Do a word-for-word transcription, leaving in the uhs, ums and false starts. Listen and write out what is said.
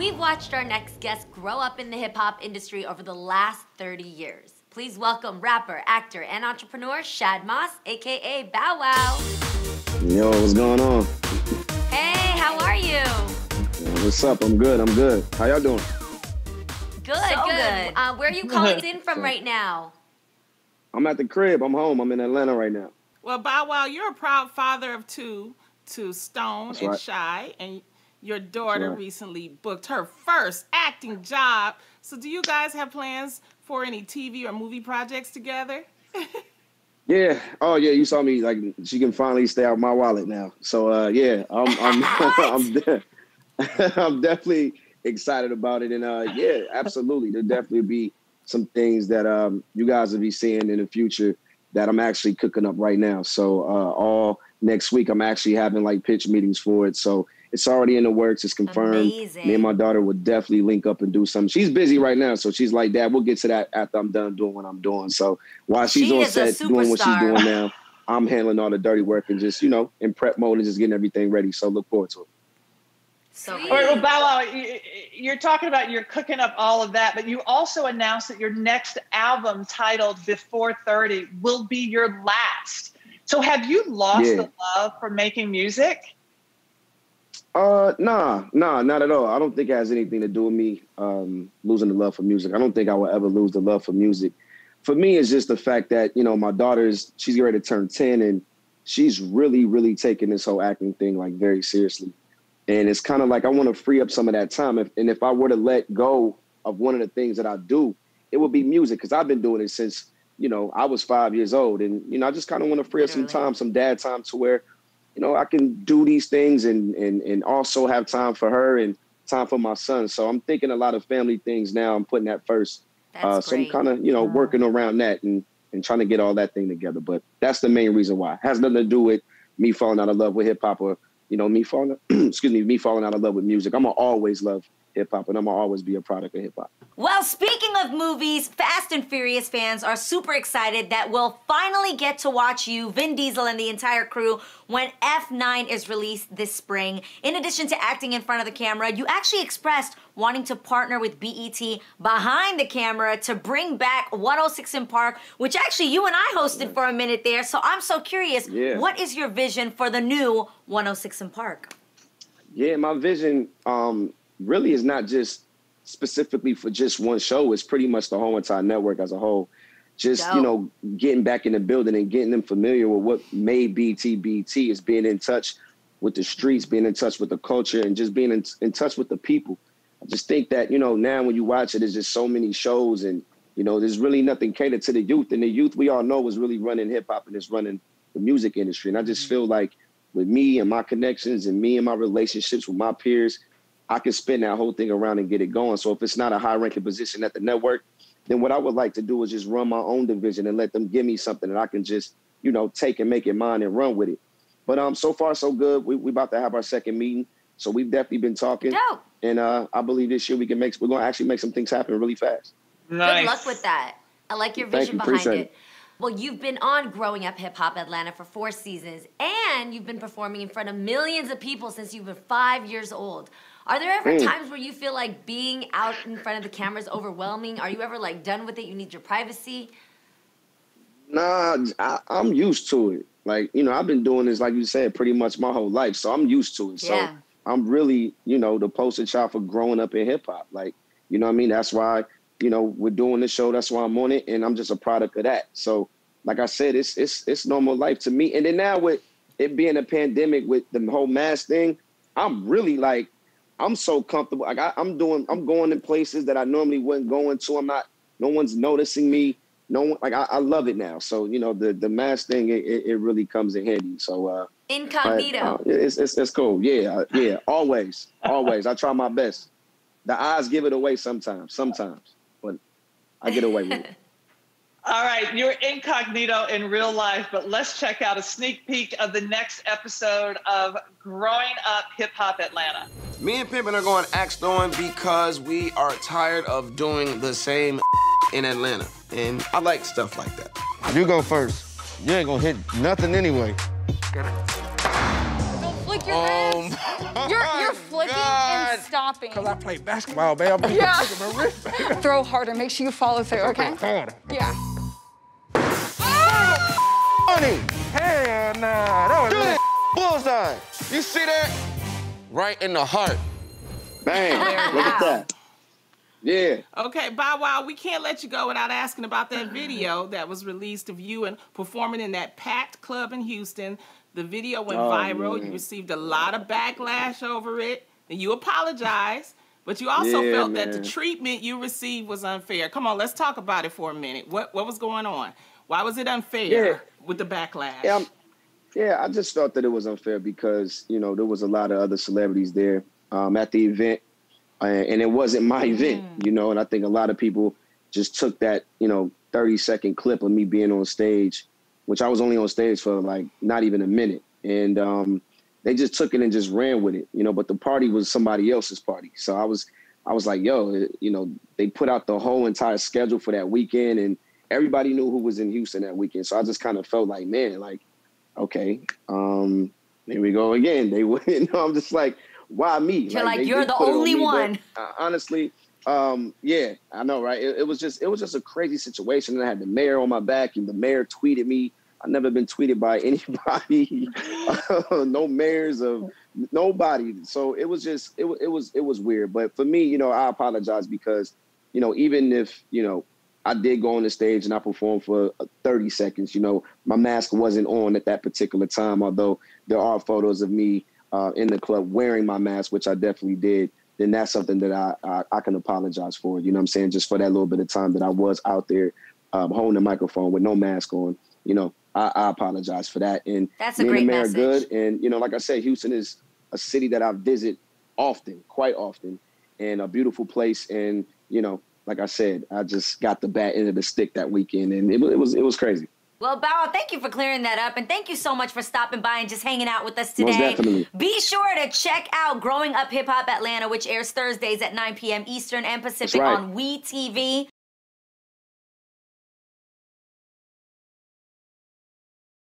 We've watched our next guest grow up in the hip hop industry over the last thirty years. Please welcome rapper, actor, and entrepreneur Shad Moss, aka Bow Wow. Yo, what's going on? Hey, how are you? What's up? I'm good. I'm good. How y'all doing? Good, so good. good. Uh, where are you calling in from right now? I'm at the crib. I'm home. I'm in Atlanta right now. Well, Bow Wow, you're a proud father of two, to Stone That's and right. Shy, and your daughter right. recently booked her first acting job. So do you guys have plans for any T V or movie projects together? Yeah. Oh, yeah, you saw me. Like, she can finally stay out my wallet now. So, uh, yeah, I'm I'm, I'm, de I'm definitely excited about it. And, uh, yeah, absolutely. There'll definitely be some things that um, you guys will be seeing in the future that I'm actually cooking up right now. So uh, all next week, I'm actually having, like, pitch meetings for it. So it's already in the works. It's confirmed. Amazing. Me and my daughter would definitely link up and do something. She's busy right now, so she's like, Dad, we'll get to that after I'm done doing what I'm doing. So while she's she on set doing what she's doing now, I'm handling all the dirty work and just, you know, in prep mode and just getting everything ready. So look forward to it. So all right, well, Bow Wow, you're talking about you're cooking up all of that, but you also announced that your next album, titled Before thirty, will be your last. So have you lost yeah. the love for making music? Uh, nah, nah, not at all. I don't think it has anything to do with me um, losing the love for music. I don't think I will ever lose the love for music. For me, it's just the fact that, you know, my daughter's, she's getting ready to turn ten, and she's really, really taking this whole acting thing, like, very seriously. And it's kind of like I want to free up some of that time. If, and if I were to let go of one of the things that I do, it would be music, because I've been doing it since, you know, I was five years old. And, you know, I just kind of want to free up some time, some dad time, to where, you know, I can do these things and, and, and also have time for her and time for my son. So I'm thinking a lot of family things now. I'm putting that first. That's uh, so great. I'm kind of, you know, yeah. working around that and, and trying to get all that thing together. But that's the main reason why. It has nothing to do with me falling out of love with hip hop or, you know, me falling, excuse me, me falling out of love with music. I'm going to always love hip hop, and I'm going to always be a product of hip hop. Well, speaking of movies, Fast and Furious fans are super excited that we'll finally get to watch you, Vin Diesel, and the entire crew when F nine is released this spring. In addition to acting in front of the camera, you actually expressed wanting to partner with B E T behind the camera to bring back one oh six and Park, which actually you and I hosted yeah. for a minute there. So I'm so curious, yeah. what is your vision for the new one oh six and Park? Yeah, my vision um, really is not just specifically for just one show. It's pretty much the whole entire network as a whole. Just, Dope. you know, getting back in the building and getting them familiar with what made B E T B E T is being in touch with the streets, being in touch with the culture, and just being in, in touch with the people. I just think that, you know, now when you watch it, there's just so many shows, and, you know, there's really nothing catered to the youth. And the youth, we all know, is really running hip hop and it's running the music industry. And I just mm-hmm. feel like with me and my connections and me and my relationships with my peers, I can spin that whole thing around and get it going. So if it's not a high-ranking position at the network, then what I would like to do is just run my own division and let them give me something that I can just, you know, take and make it mine and run with it. But um, so far, so good. We, we about to have our second meeting. So we've definitely been talking. Dope. And uh, I believe this year we can make, we're going to actually make some things happen really fast. Nice. Good luck with that. I like your vision Thank you. behind Appreciate it. it. Well, you've been on Growing Up Hip Hop Atlanta for four seasons, and you've been performing in front of millions of people since you were five years old. Are there ever mm. times where you feel like being out in front of the camera is overwhelming? Are you ever, like, done with it? You need your privacy? Nah, I, I'm used to it. Like, you know, I've been doing this, like you said, pretty much my whole life, so I'm used to it. Yeah. So I'm really, you know, the poster child for growing up in hip hop. Like, you know what I mean? That's why, you know, we're doing this show. That's why I'm on it, and I'm just a product of that. So, like I said, it's it's it's normal life to me. And then now with it being a pandemic, with the whole mask thing, I'm really, like, I'm so comfortable. Like, I, I'm doing, I'm going in places that I normally wouldn't go into. I'm not, no one's noticing me. No one, like, I, I love it now. So, you know, the the mask thing, it, it really comes in handy. So uh, incognito. I, I, it's, it's it's cool. Yeah, yeah. Always, always. I try my best. The eyes give it away sometimes. Sometimes. I get away with it. All right, you're incognito in real life, but let's check out a sneak peek of the next episode of Growing Up Hip Hop Atlanta. Me and Pimpin are going axe throwing because we are tired of doing the same in Atlanta, and I like stuff like that. You go first. You ain't gonna hit nothing anyway. Don't flick your um, lips. You're, you're flicking God. stopping. Because I play basketball, babe. I'm yeah. my wrist. Throw harder. Make sure you follow through, okay? Harder. Yeah. Oh! Hell nah. That was that bullseye. You see that? Right in the heart. Bang. Look at that. Yeah. Okay, Bow Wow, we can't let you go without asking about that video that was released of you and performing in that packed club in Houston. The video went oh, viral. Man. You received a lot of backlash over it, and you apologized, but you also yeah, felt man. that the treatment you received was unfair. Come on, let's talk about it for a minute. What what was going on? Why was it unfair yeah. with the backlash? Yeah, yeah, I just thought that it was unfair because, you know, there was a lot of other celebrities there um, at the event. And it wasn't my event, mm. you know, and I think a lot of people just took that, you know, thirty second clip of me being on stage, which I was only on stage for like not even a minute. And um, they just took it and just ran with it, you know, but the party was somebody else's party. So I was I was like, yo, it, you know, they put out the whole entire schedule for that weekend and everybody knew who was in Houston that weekend. So I just kind of felt like, man, like, OK, um, here we go again. They went, you know, I'm just like, why me? You're like, like you're the only on one. But, uh, honestly, um, yeah, I know, right? It, it was just, it was just a crazy situation, and I had the mayor on my back, and the mayor tweeted me. I've never been tweeted by anybody, no mayors of nobody. So it was just, it, it was, it was weird. But for me, you know, I apologize because, you know, even if you know, I did go on the stage and I performed for thirty seconds. You know, my mask wasn't on at that particular time, although there are photos of me. Uh, in the club wearing my mask, which I definitely did, then that's something that I, I, I can apologize for. You know what I'm saying? Just for that little bit of time that I was out there um, holding the microphone with no mask on, you know, I, I apologize for that. And that's a great message. Me and the mayor are good. And, you know, like I said, Houston is a city that I visit often, quite often, and a beautiful place. And, you know, like I said, I just got the bat end of the stick that weekend, and it, it was it was crazy. Well, Bow Wow, thank you for clearing that up, and thank you so much for stopping by and just hanging out with us today. Most definitely. Be sure to check out Growing Up Hip Hop Atlanta, which airs Thursdays at nine p m Eastern and Pacific right. on We T V.